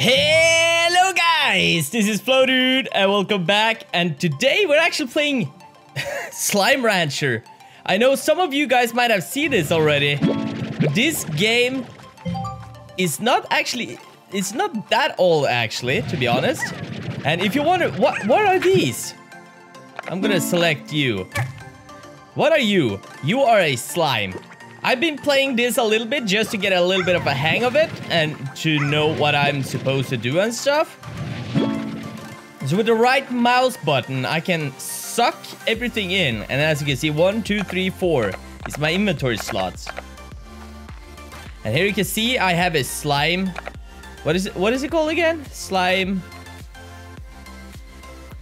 Hello guys, this is Flowdude and welcome back, and today we're actually playing Slime Rancher. I know some of you guys might have seen this already. This game is not that old actually, to be honest. And if you wonder, what are these? I'm gonna select you. What are you? You are a slime. I've been playing this a little bit just to get a little bit of a hang of it and to know what I'm supposed to do and stuff. So with the right mouse button, I can suck everything in. And as you can see, 1, 2, 3, 4 is my inventory slots. And here you can see I have a slime. What is it called again? Slime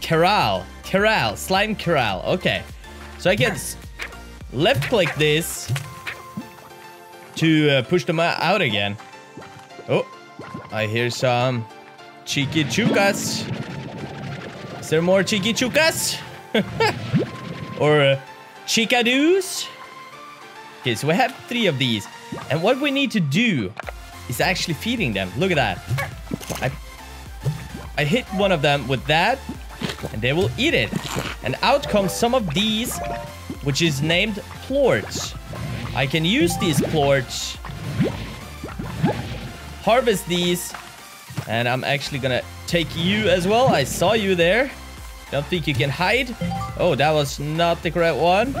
corral. Corral. Slime corral. Okay. So I can left click this to push them out again. Oh, I hear some cheeky chukas. Is there more cheeky chukas? Or chicadoos? Okay, so we have 3 of these. And what we need to do is actually feeding them. Look at that. I hit one of them with that, and they will eat it. And out comes some of these, which is named plorts. I can use these plorts, harvest these, and I'm actually gonna take you as well. I saw you there. Don't think you can hide. Oh, that was not the correct one.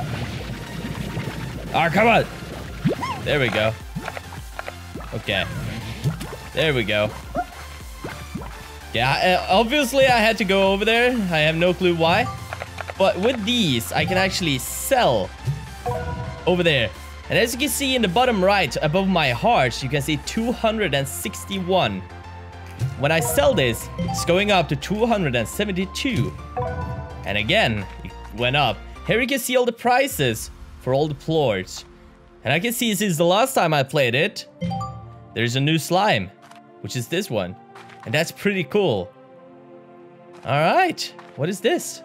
Ah, come on. There we go. Okay. There we go. Yeah, obviously I had to go over there. I have no clue why. But with these, I can actually sell over there. And as you can see in the bottom right, above my heart, you can see 261. When I sell this, it's going up to 272. And again, it went up. Here you can see all the prices for all the plorts. And I can see since the last time I played it, there's a new slime, which is this one. And that's pretty cool. Alright, what is this?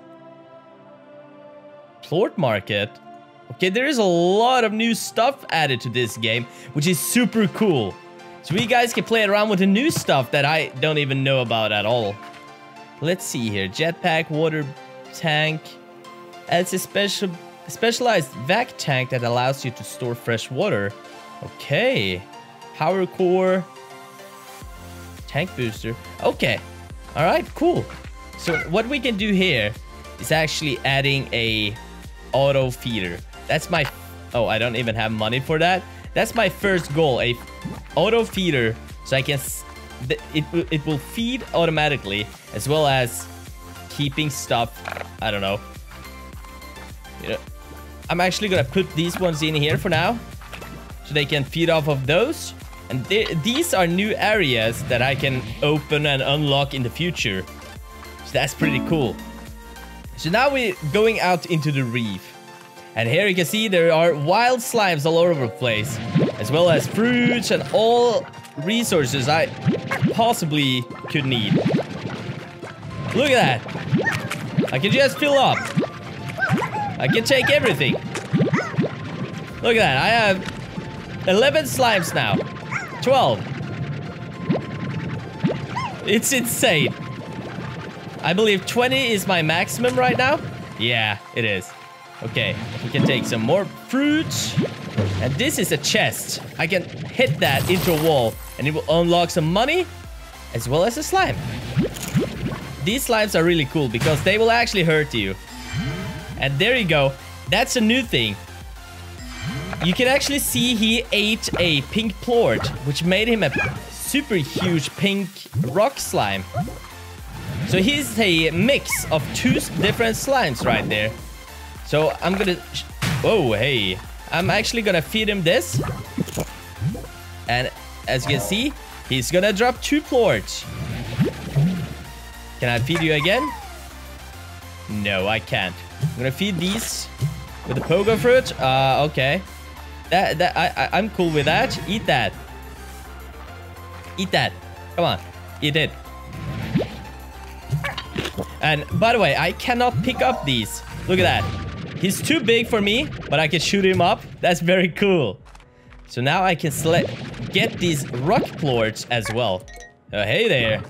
Plort market. Okay, there is a lot of new stuff added to this game, which is super cool. So you guys can play around with the new stuff that I don't even know about at all. Let's see here. Jetpack, water tank. That's a specialized vac tank that allows you to store fresh water. Okay. Power core. Tank booster. Okay. Alright, cool. So what we can do here is actually adding a auto feeder. That's my... Oh, I don't even have money for that. That's my first goal. A auto feeder. So I can... It will feed automatically. As well as keeping stuff. I don't know. You know, I'm actually going to put these ones in here for now. So they can feed off of those. And these are new areas that I can open and unlock in the future. So that's pretty cool. So now we're going out into the reef. And here you can see there are wild slimes all over the place, as well as fruits and all resources I possibly could need. Look at that. I can just fill up. I can take everything. Look at that. I have 11 slimes now. 12. It's insane. I believe 20 is my maximum right now. Yeah, it is. Okay, we can take some more fruit. And this is a chest. I can hit that into a wall, and it will unlock some money, as well as a slime. These slimes are really cool, because they will actually hurt you. And there you go. That's a new thing. You can actually see he ate a pink plort, which made him a super huge pink rock slime. So he's a mix of 2 different slimes right there. So I'm gonna... Oh, hey. I'm actually gonna feed him this. And as you can see, he's gonna drop 2 plorts. Can I feed you again? No, I can't. I'm gonna feed these with the pogo fruit. Okay. I'm cool with that. Eat that. Eat that. Come on. Eat it. And by the way, I cannot pick up these. Look at that. He's too big for me, but I can shoot him up. That's very cool. So now I can get these rock plorts as well. Oh, hey there.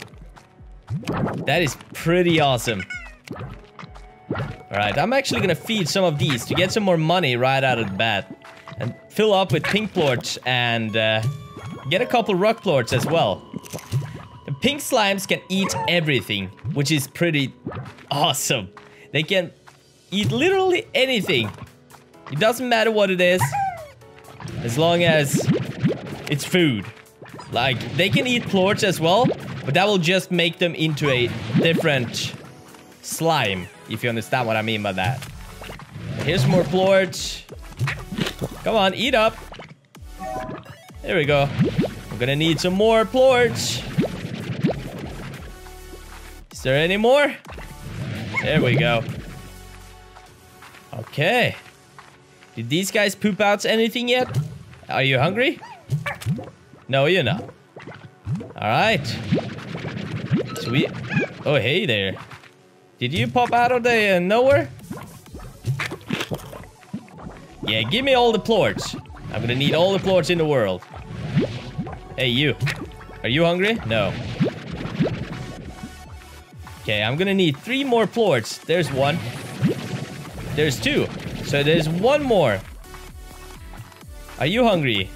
That is pretty awesome. Alright, I'm actually gonna feed some of these to get some more money right out of the bat. And fill up with pink plorts and get a couple rock plorts as well. The pink slimes can eat everything, which is pretty awesome. They can eat literally anything. It doesn't matter what it is, as long as it's food. Like, they can eat plorts as well, but that will just make them into a different slime, if you understand what I mean by that. Here's more plorts. Come on, eat up. There we go. I'm gonna need some more plorts. Is there any more? There we go. Okay. Did these guys poop out anything yet? Are you hungry? No, you're not. Alright. Sweet. Oh, hey there. Did you pop out of the nowhere? Yeah, give me all the plorts. I'm gonna need all the plorts in the world. Hey, you. Are you hungry? No. Okay, I'm gonna need 3 more plorts. There's 1. There's 2. So there's 1 more. Are you hungry?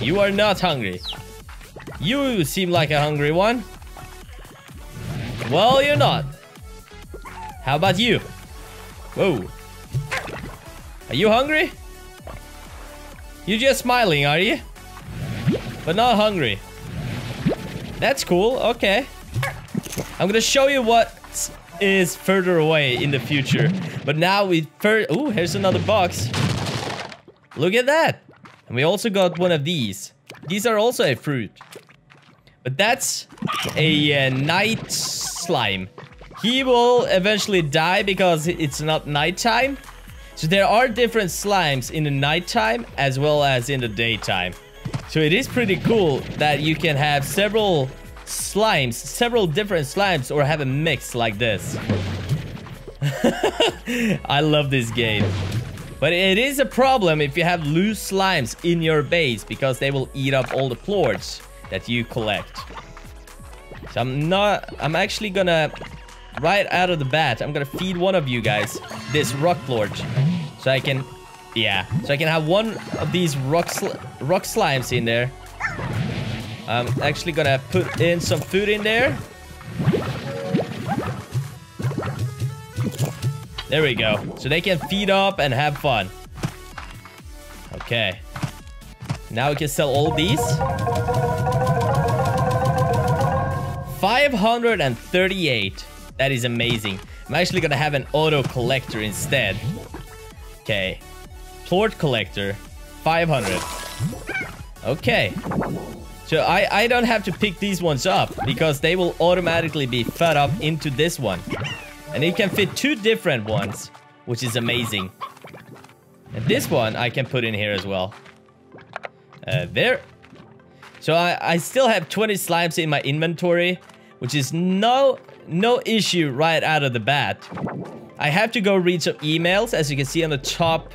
You are not hungry. You seem like a hungry one. Well, you're not. How about you? Whoa. Are you hungry? You're just smiling, are you? But not hungry. That's cool. Okay. I'm gonna show you what is further away in the future. But now we first... Ooh, here's another box. Look at that. And we also got one of these. These are also a fruit. But that's a night slime. He will eventually die because it's not nighttime. So there are different slimes in the nighttime as well as in the daytime. So it is pretty cool that you can have several slimes, several different slimes, or have a mix like this. I love this game. But it is a problem if you have loose slimes in your base, because they will eat up all the plorts that you collect. So I'm actually gonna, right out of the bat, I'm gonna feed one of you guys this rock plort. So I can, yeah, so I can have one of these rock slimes in there. I'm actually gonna put in some food in there. There we go. So they can feed up and have fun. Okay. Now we can sell all these. 538. That is amazing. I'm actually gonna have an auto collector instead. Okay. Plort collector. 500. Okay. So I don't have to pick these ones up, because they will automatically be fed up into this one. And it can fit 2 different ones, which is amazing. And this one I can put in here as well. There. So I still have 20 slimes in my inventory, which is no issue right out of the bat. I have to go read some emails. As you can see on the top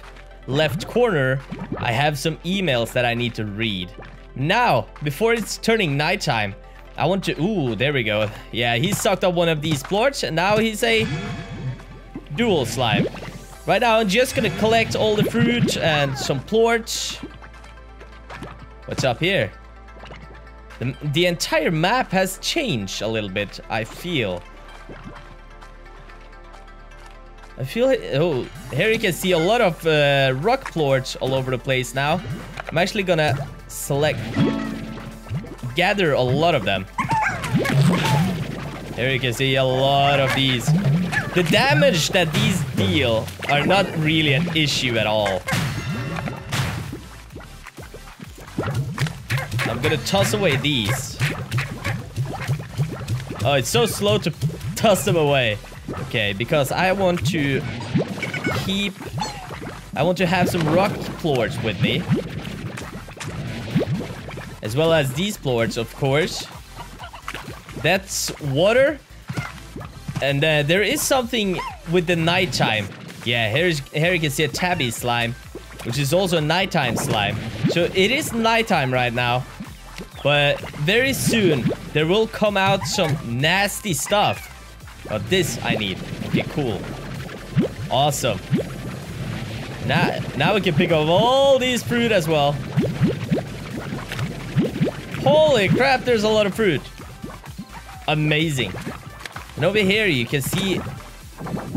left corner, I have some emails that I need to read. Now, before it's turning nighttime, I want to... Ooh, there we go. Yeah, he sucked up one of these plorts, and now he's a dual slime. Right now, I'm just gonna collect all the fruit and some plorts. What's up here? The entire map has changed a little bit, I feel. Oh, here you can see a lot of rock plorts all over the place now. I'm actually gonna select... gather a lot of them. Here you can see a lot of these. The damage that these deal are not really an issue at all. I'm gonna toss away these. Oh, it's so slow to toss them away. Okay, because I want to keep... I want to have some rock plorts with me. As well as these plorts, of course. That's water. And there is something with the nighttime. Yeah, here you can see a tabby slime, which is also a nighttime slime. So it is nighttime right now. But very soon, there will come out some nasty stuff. Oh, this I need. Okay, cool. Awesome. Now we can pick up all these fruit as well. Holy crap, there's a lot of fruit. Amazing. And over here, you can see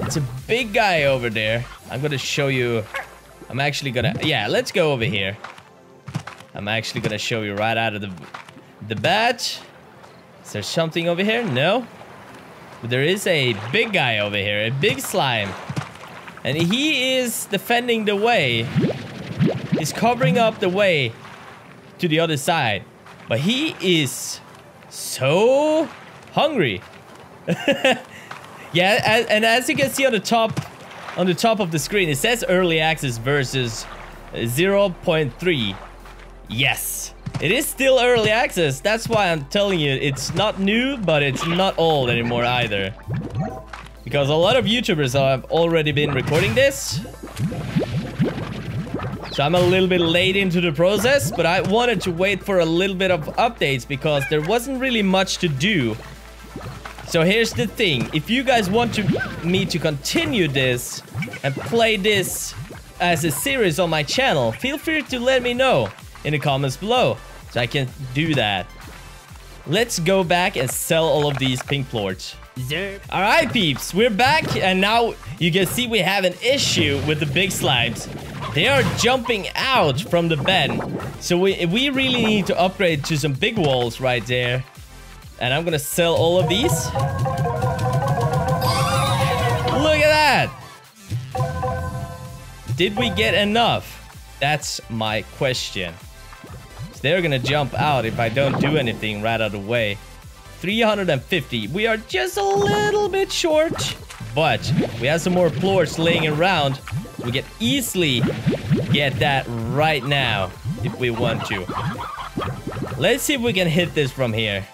it's a big guy over there. I'm gonna show you. I'm actually gonna... Yeah, let's go over here. I'm actually gonna show you right out of the bat. Is there something over here? No. But there is a big guy over here, a big slime. And he is defending the way. He's covering up the way to the other side. But he is so hungry. Yeah, and as you can see on the top of the screen, it says early access versus 0.3. Yes, it is still early access. That's why I'm telling you, it's not new, but it's not old anymore either. Because a lot of YouTubers have already been recording this. So I'm a little bit late into the process, but I wanted to wait for a little bit of updates because there wasn't really much to do. So here's the thing. If you guys want me to continue this and play this as a series on my channel, feel free to let me know in the comments below so I can do that. Let's go back and sell all of these pink plorts. All right, peeps, we're back, and now you can see we have an issue with the big slimes. They are jumping out from the bed, so we really need to upgrade to some big walls right there. And I'm gonna sell all of these. Look at that. Did we get enough? That's my question. So they're gonna jump out if I don't do anything right out of the way. 350. We are just a little bit short. But we have some more plorts laying around. We can easily get that right now if we want to. Let's see if we can hit this from here.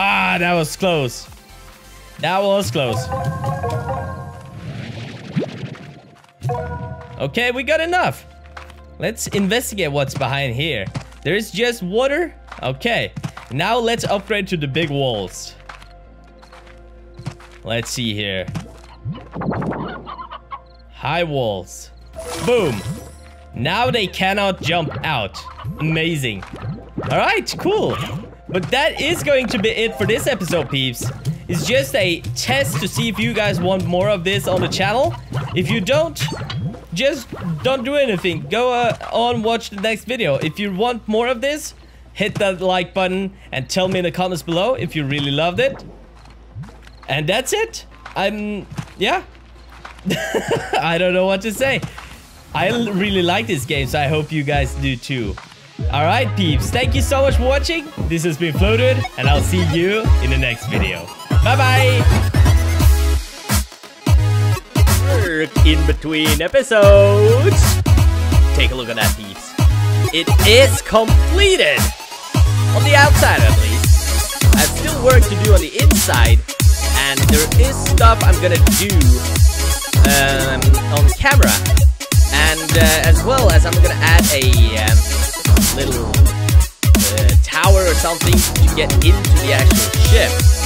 Ah, that was close. That was close. Okay, we got enough. Let's investigate what's behind here. There is just water. Okay, now let's upgrade to the big walls. Let's see here. High walls. Boom. Now they cannot jump out. Amazing. All right, cool. But that is going to be it for this episode, peeps. It's just a test to see if you guys want more of this on the channel. If you don't, just don't do anything. Go on, watch the next video. If you want more of this, hit that like button and tell me in the comments below if you really loved it. And that's it. Yeah. I don't know what to say. I really like this game, so I hope you guys do too. All right, peeps. Thank you so much for watching. This has been Flowdude, and I'll see you in the next video. Bye-bye. In between episodes. Take a look at that, peeps. It is completed. On the outside, at least. I have still work to do on the inside. And there is stuff I'm gonna do on camera. And as well as I'm gonna add a little tower or something to get into the actual ship.